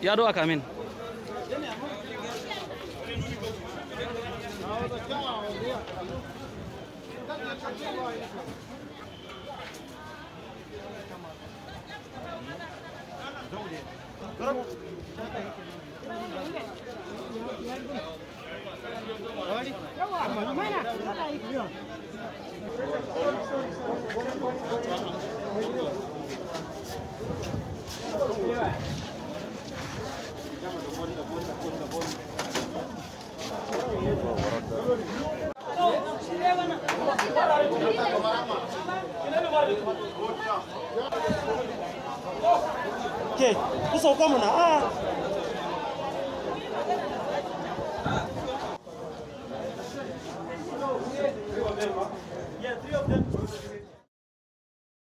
Ya doa kamin. Okay, this will come now. Yeah, 3 of them.